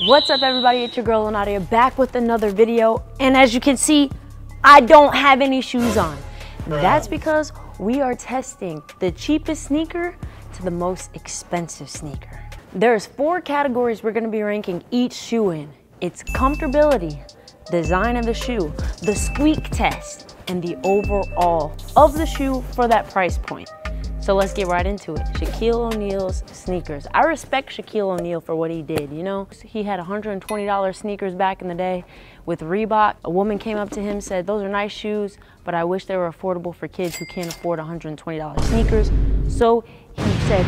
What's up, everybody? It's your girl Nadia back with another video, and as you can see, I don't have any shoes on. That's because we are testing the cheapest sneaker to the most expensive sneaker. There's 4 categories we're going to be ranking each shoe in. It's comfortability, design of the shoe, the squeak test, and the overall of the shoe for that price point. So let's get right into it. Shaquille O'Neal's sneakers. I respect Shaquille O'Neal for what he did, you know? He had $120 sneakers back in the day with Reebok. A woman came up to him, said, "Those are nice shoes, but I wish they were affordable for kids who can't afford $120 sneakers." So he said,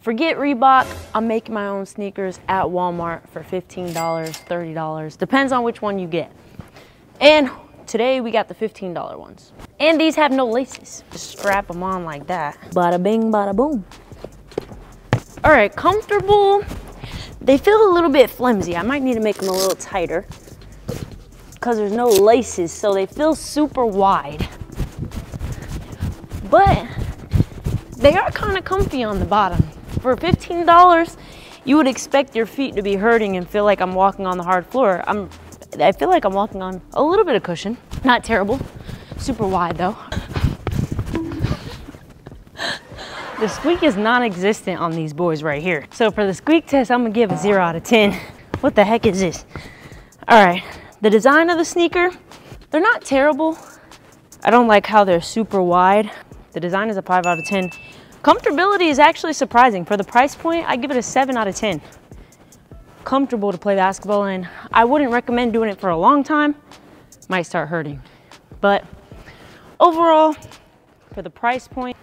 "Forget Reebok, I'm making my own sneakers at Walmart for $15, $30. Depends on which one you get." And today we got the $15 ones. And these have no laces. Just strap them on like that. Bada bing, bada boom. All right, comfortable. They feel a little bit flimsy. I might need to make them a little tighter because there's no laces, so they feel super wide. But they are kind of comfy on the bottom. For $15, you would expect your feet to be hurting and feel like I'm walking on the hard floor. I feel like I'm walking on a little bit of cushion. Not terrible. Super wide though. The squeak is non-existent on these boys right here. So for the squeak test, I'm gonna give a 0 out of 10. What the heck is this? All right, the design of the sneaker, they're not terrible. I don't like how they're super wide. The design is a 5 out of 10. Comfortability is actually surprising. For the price point, I give it a 7 out of 10. Comfortable to play basketball in. I wouldn't recommend doing it for a long time. Might start hurting. But overall, for the price point,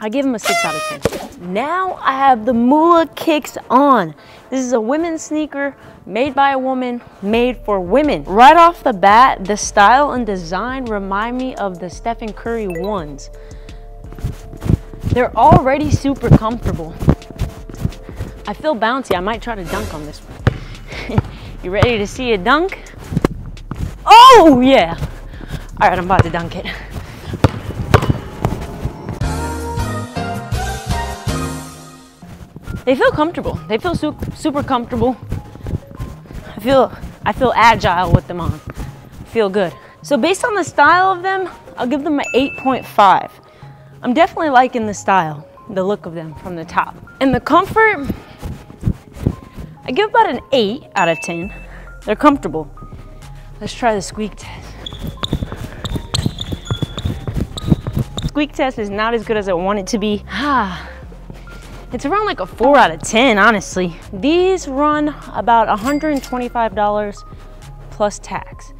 I give them a 6 out of 10. Now I have the Moolah Kicks on. This is a women's sneaker made by a woman, made for women. Right off the bat, the style and design remind me of the Stephen Curry 1s. They're already super comfortable. I feel bouncy. I might try to dunk on this one. You ready to see a dunk? Oh, yeah. All right, I'm about to dunk it. They feel comfortable. They feel super comfortable. I feel agile with them on. I feel good. So based on the style of them, I'll give them an 8.5. I'm definitely liking the style, the look of them from the top. And the comfort, I give about an 8 out of 10. They're comfortable. Let's try the squeak test. Squeak test is not as good as I want it to be. It's around like a 4 out of 10, honestly. These run about $125 plus tax.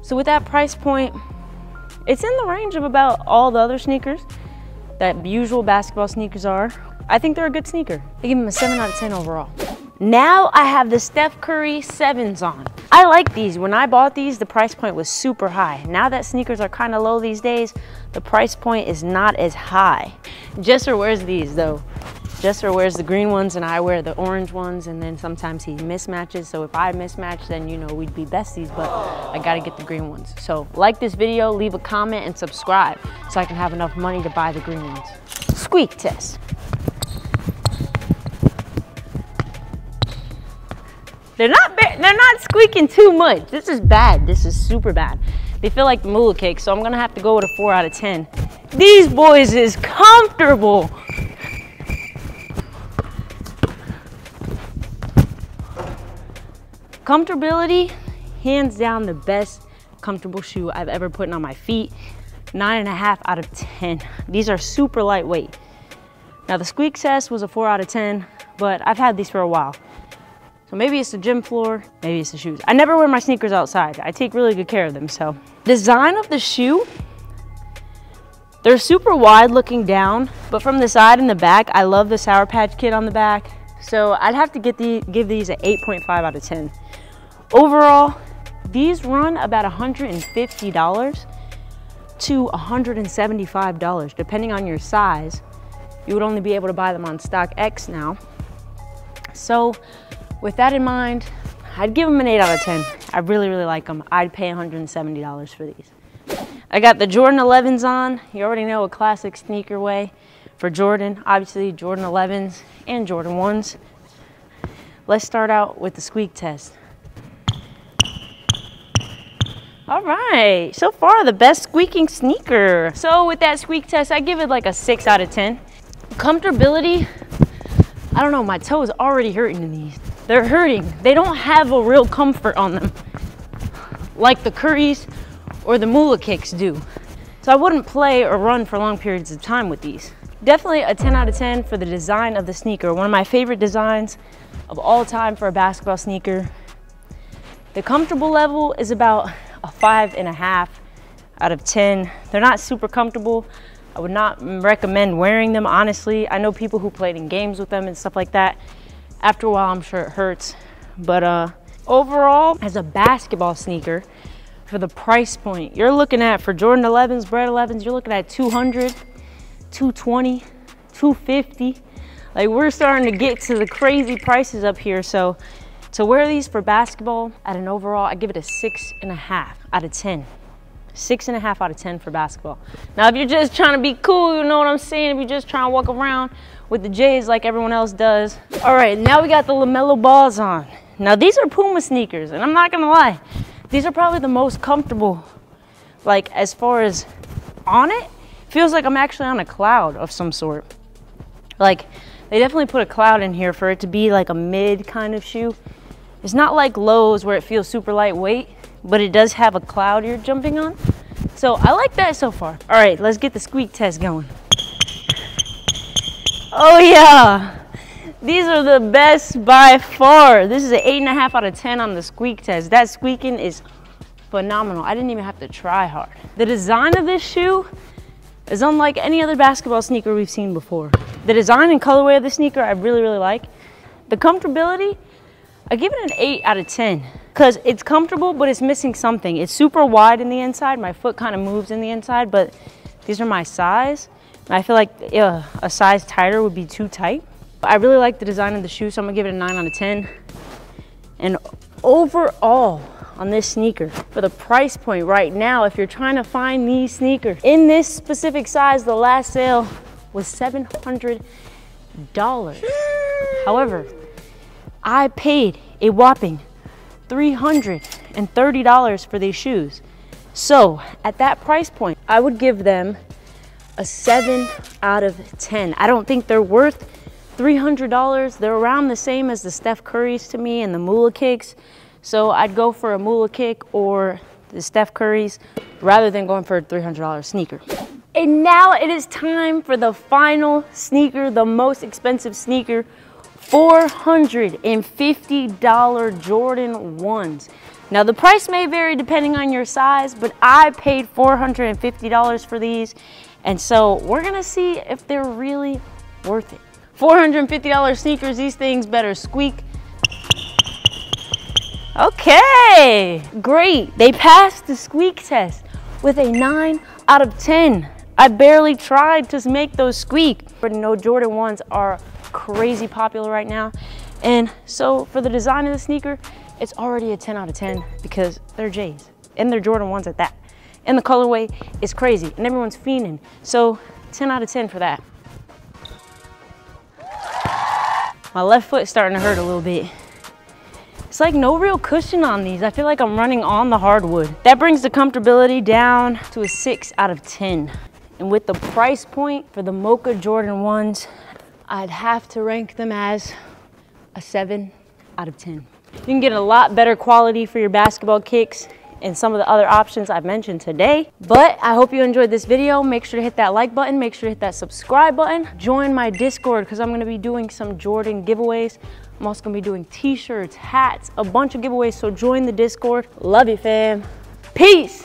So with that price point, it's in the range of about all the other sneakers that usual basketball sneakers are. I think they're a good sneaker. I give them a 7 out of 10 overall. Now I have the Steph Curry 7s on. I like these. When I bought these, the price point was super high. Now that sneakers are kind of low these days, the price point is not as high. Jesser wears these though. Jesser wears the green ones and I wear the orange ones, and then sometimes he mismatches. So if I mismatch, then you know we'd be besties, but I gotta get the green ones. So like this video, leave a comment and subscribe so I can have enough money to buy the green ones. Squeak test. They're not squeaking too much. This is bad. This is super bad. They feel like the Moolah Kicks, so I'm gonna have to go with a 4 out of 10. These boys is comfortable. Comfortability, hands down the best comfortable shoe I've ever put on my feet. 9.5 out of 10. These are super lightweight. Now the squeak test was a 4 out of 10, but I've had these for a while. So maybe it's the gym floor, maybe it's the shoes. I never wear my sneakers outside. I take really good care of them, so. Design of the shoe, they're super wide looking down, but from the side and the back, I love the Sour Patch Kid on the back. So I'd have to give these an 8.5 out of 10. Overall, these run about $150 to $175, depending on your size. You would only be able to buy them on StockX now. So with that in mind, I'd give them an 8 out of 10. I really like them. I'd pay $170 for these. I got the Jordan 11s on. You already know a classic sneaker way for Jordan. Obviously Jordan 11s and Jordan 1s. Let's start out with the squeak test. All right, so far the best squeaking sneaker. So with that squeak test, I give it like a 6 out of 10. Comfortability, I don't know, my toes already hurting in these. They're hurting. They don't have a real comfort on them like the Currys or the Moolah Kicks do. So I wouldn't play or run for long periods of time with these. Definitely a 10 out of 10 for the design of the sneaker. One of my favorite designs of all time for a basketball sneaker. The comfortable level is about a 5.5 out of 10. They're not super comfortable. I would not recommend wearing them, honestly. I know people who played in games with them and stuff like that. After a while, I'm sure it hurts. But overall, as a basketball sneaker, for the price point, you're looking at, for Jordan 11s, Bread 11s, you're looking at $200, $220, $250. Like, we're starting to get to the crazy prices up here. So to wear these for basketball at an overall, I give it a 6.5 out of 10. 6.5 out of 10 for basketball. Now, if you're just trying to be cool, you know what I'm saying? If you're just trying to walk around with the J's like everyone else does. All right, now we got the LaMelo balls on. Now, these are Puma sneakers, and I'm not gonna lie. These are probably the most comfortable, like as far as on it, feels like I'm actually on a cloud of some sort. Like, they definitely put a cloud in here for it to be like a mid kind of shoe. It's not like Lowe's where it feels super lightweight, but it does have a cloud you're jumping on. So I like that so far. All right, let's get the squeak test going. Oh yeah, these are the best by far. This is an 8.5 out of 10 on the squeak test. That squeaking is phenomenal. I didn't even have to try hard. The design of this shoe is unlike any other basketball sneaker we've seen before. The design and colorway of the sneaker, I really, really like. The comfortability, I give it an 8 out of 10. Cause it's comfortable, but it's missing something. It's super wide in the inside. My foot kind of moves in the inside, but these are my size. I feel like a size tighter would be too tight. I really like the design of the shoe, so I'm gonna give it a 9 out of 10. And overall on this sneaker, for the price point right now, if you're trying to find these sneakers in this specific size, the last sale was $700. However, I paid a whopping $330 for these shoes. So at that price point, I would give them a 7 out of 10. I don't think they're worth $300. They're around the same as the Steph Currys to me and the Moolah Kicks. So I'd go for a Moolah Kick or the Steph Currys rather than going for a $300 sneaker. And now it is time for the final sneaker, the most expensive sneaker, $450 Jordan 1s. Now, the price may vary depending on your size, but I paid $450 for these, and so we're gonna see if they're really worth it. $450 sneakers, these things better squeak. Okay, great. They passed the squeak test with a 9 out of 10. I barely tried to make those squeak. But no, Jordan 1s are crazy popular right now. And so for the design of the sneaker, it's already a 10 out of 10 because they're J's and they're Jordan 1s at that. And the colorway is crazy and everyone's fiending. So 10 out of 10 for that. My left foot's starting to hurt a little bit. It's like no real cushion on these. I feel like I'm running on the hardwood. That brings the comfortability down to a 6 out of 10. And with the price point for the Mocha Jordan 1s, I'd have to rank them as a 7 out of 10. You can get a lot better quality for your basketball kicks and some of the other options I've mentioned today. But I hope you enjoyed this video. Make sure to hit that like button. Make sure to hit that subscribe button. Join my Discord because I'm going to be doing some Jordan giveaways. I'm also going to be doing t-shirts, hats, a bunch of giveaways. So join the Discord. Love you, fam. Peace.